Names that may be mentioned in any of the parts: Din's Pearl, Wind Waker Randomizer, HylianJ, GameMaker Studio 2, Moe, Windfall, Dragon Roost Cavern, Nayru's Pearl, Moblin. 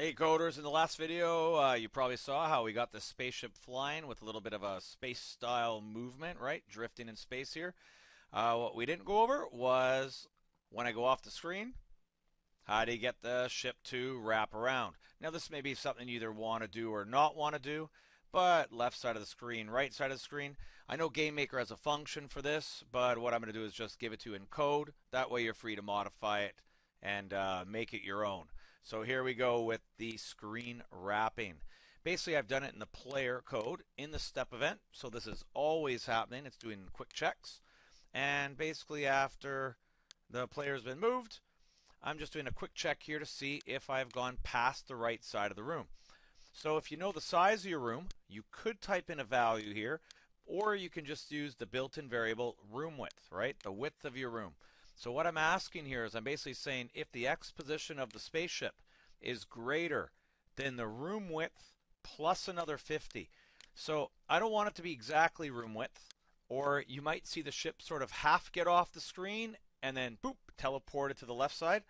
Hey coders, in the last video you probably saw how we got this spaceship flying with a little bit of a space style movement, right? Drifting in space here. What we didn't go over was when I go off the screen, how do you get the ship to wrap around? Now this may be something you either want to do or not want to do, but left side of the screen, right side of the screen. I know GameMaker has a function for this, but what I'm going to do is just give it to you in code. That way you're free to modify it and make it your own. So here we go with the screen wrapping. Basically, I've done it in the player code in the step event. So this is always happening. It's doing quick checks. And basically, after the player has been moved, I'm just doing a quick check here to see if I've gone past the right side of the room. So if you know the size of your room, you could type in a value here, or you can just use the built-in variable room width, right? The width of your room. So what I'm asking here is I'm basically saying if the X position of the spaceship is greater than the room width plus another 50. So I don't want it to be exactly room width, or you might see the ship sort of half get off the screen and then boop, teleported to the left side.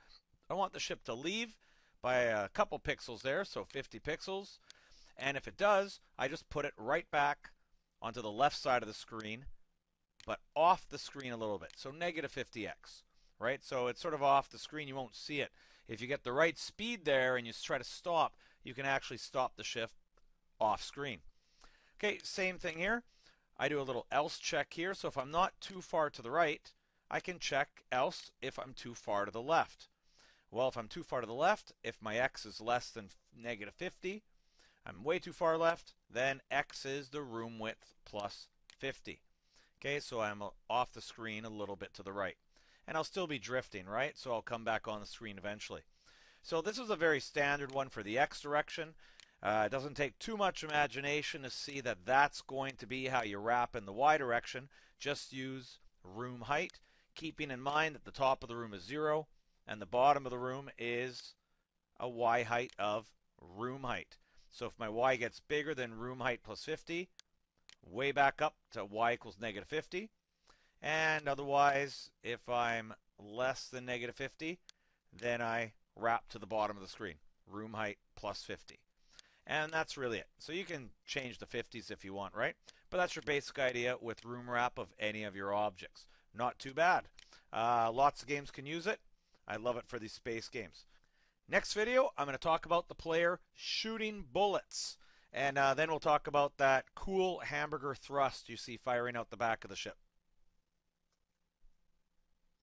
I want the ship to leave by a couple pixels there, so 50 pixels. And if it does, I just put it right back onto the left side of the screen, but off the screen a little bit, so negative 50x, right? So it's sort of off the screen, you won't see it. If you get the right speed there and you try to stop, you can actually stop the shift off screen. Okay, same thing here. I do a little else check here, so if I'm not too far to the right, I can check else if I'm too far to the left. Well, if I'm too far to the left, if my x is less than negative 50, I'm way too far left, then x is the room width plus 50. Okay, so I'm off the screen a little bit to the right. And I'll still be drifting, right? So I'll come back on the screen eventually. So this is a very standard one for the X direction. It doesn't take too much imagination to see that that's going to be how you wrap in the Y direction. Just use room height, keeping in mind that the top of the room is 0 and the bottom of the room is a Y height of room height. So if my Y gets bigger than room height plus 50, way back up to y equals negative 50, and otherwise if I'm less than negative 50, then I wrap to the bottom of the screen, room height plus 50, and that's really it. So you can change the 50s if you want, right? But that's your basic idea with room wrap of any of your objects. Not too bad. Lots of games can use it. I love it for these space games. Next video, I'm going to talk about the player shooting bullets. And then we'll talk about that cool hamburger thrust you see firing out the back of the ship.